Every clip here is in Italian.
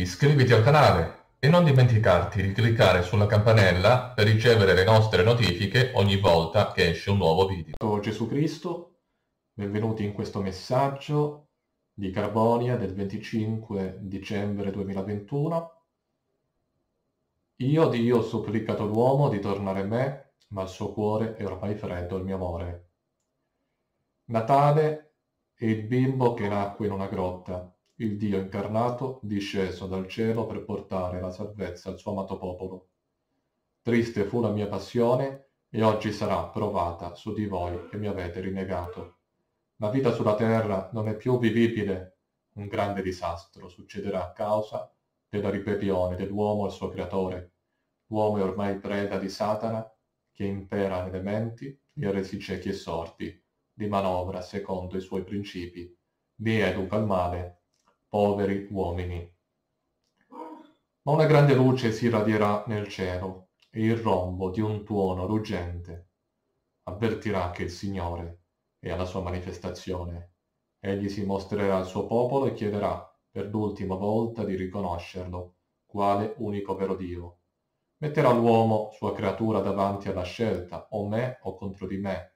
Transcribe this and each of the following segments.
Iscriviti al canale e non dimenticarti di cliccare sulla campanella per ricevere le nostre notifiche ogni volta che esce un nuovo video. Gesù Cristo, benvenuti in questo messaggio di Carbonia del 25 dicembre 2021. Io, Dio, ho supplicato l'uomo di tornare a me, ma il suo cuore è ormai freddo, il mio amore. Natale è il bimbo che nacque in una grotta, il Dio incarnato disceso dal cielo per portare la salvezza al suo amato popolo. Triste fu la mia passione e oggi sarà provata su di voi che mi avete rinnegato. La vita sulla terra non è più vivibile, un grande disastro succederà a causa della ribellione dell'uomo al suo creatore. L'uomo è ormai preda di Satana che impera nelle menti, li ha resi ciechi e sordi, li manovra secondo i suoi principi, li educa al male, poveri uomini. Ma una grande luce si radierà nel cielo e il rombo di un tuono ruggente avvertirà che il Signore è alla sua manifestazione. Egli si mostrerà al suo popolo e chiederà per l'ultima volta di riconoscerlo quale unico vero Dio. Metterà l'uomo, sua creatura, davanti alla scelta, o me o contro di me.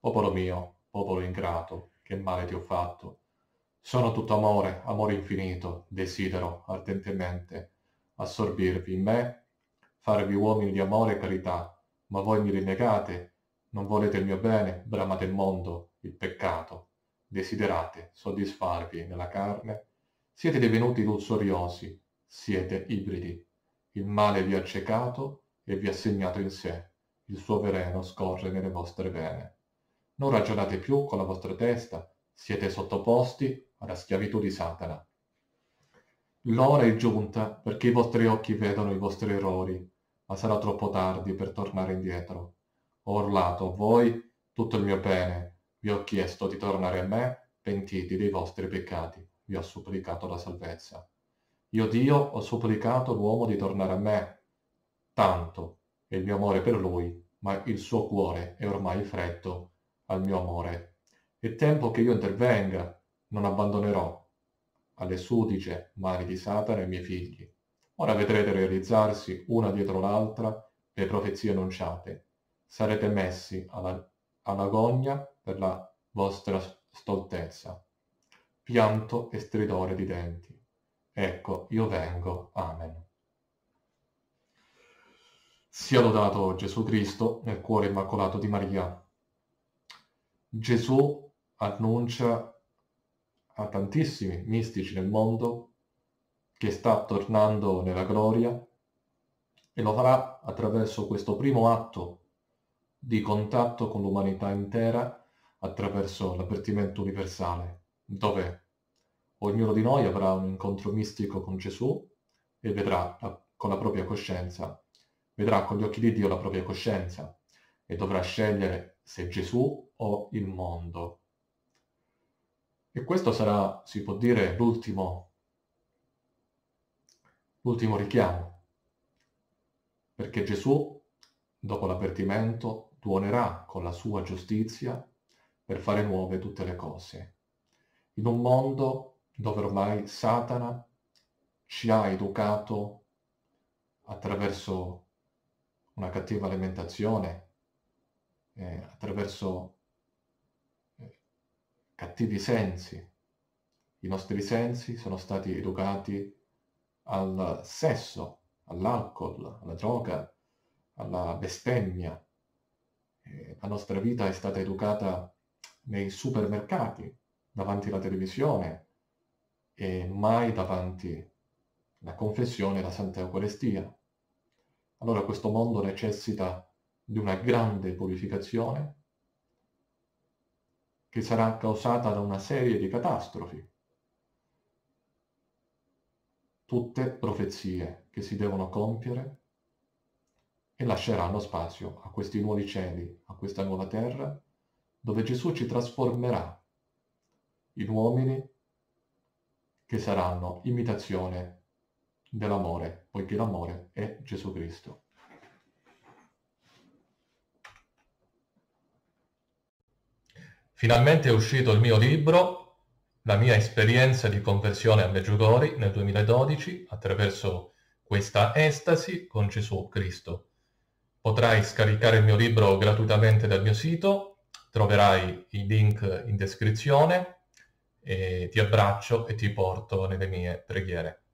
Popolo mio, popolo ingrato, che male ti ho fatto. Sono tutto amore, amore infinito, desidero ardentemente assorbirvi in me, farvi uomini di amore e carità, ma voi mi rinnegate, non volete il mio bene, bramate il mondo, il peccato, desiderate soddisfarvi nella carne, siete divenuti lussoriosi, siete ibridi, il male vi ha accecato e vi ha segnato in sé, il suo veleno scorre nelle vostre vene. Non ragionate più con la vostra testa, siete sottoposti alla schiavitù di Satana. L'ora è giunta perché i vostri occhi vedano i vostri errori, ma sarà troppo tardi per tornare indietro. Ho urlato a voi tutto il mio bene, vi ho chiesto di tornare a me, pentiti dei vostri peccati, vi ho supplicato la salvezza. Io Dio ho supplicato l'uomo di tornare a me, tanto è il mio amore per lui, ma il suo cuore è ormai freddo al mio amore. È tempo che io intervenga. Non abbandonerò alle sudice mani di Satana i miei figli. Ora vedrete realizzarsi una dietro l'altra le profezie annunciate. Sarete messi alla gogna per la vostra stoltezza. Pianto e stridore di denti. Ecco, io vengo. Amen. Sia lodato Gesù Cristo nel cuore immacolato di Maria. Gesù annuncia a tantissimi mistici nel mondo che sta tornando nella gloria e lo farà attraverso questo primo atto di contatto con l'umanità intera attraverso l'avvertimento universale, dove ognuno di noi avrà un incontro mistico con Gesù e vedrà con la propria coscienza, vedrà con gli occhi di Dio la propria coscienza e dovrà scegliere se Gesù o il mondo. E questo sarà, si può dire, l'ultimo richiamo, perché Gesù, dopo l'avvertimento, tuonerà con la sua giustizia per fare nuove tutte le cose. In un mondo dove ormai Satana ci ha educato attraverso una cattiva alimentazione, attraverso cattivi sensi. I nostri sensi sono stati educati al sesso, all'alcol, alla droga, alla bestemmia. La nostra vita è stata educata nei supermercati, davanti alla televisione e mai davanti alla confessione e alla Santa Eucaristia. Allora questo mondo necessita di una grande purificazione che sarà causata da una serie di catastrofi. Tutte profezie che si devono compiere e lasceranno spazio a questi nuovi cieli, a questa nuova terra, dove Gesù ci trasformerà in uomini che saranno imitazione dell'amore, poiché l'amore è Gesù Cristo. Finalmente è uscito il mio libro la mia esperienza di conversione a Medjugorje nel 2012 attraverso questa estasi con Gesù Cristo. Potrai scaricare il mio libro gratuitamente dal mio sito, troverai i link in descrizione e ti abbraccio e ti porto nelle mie preghiere.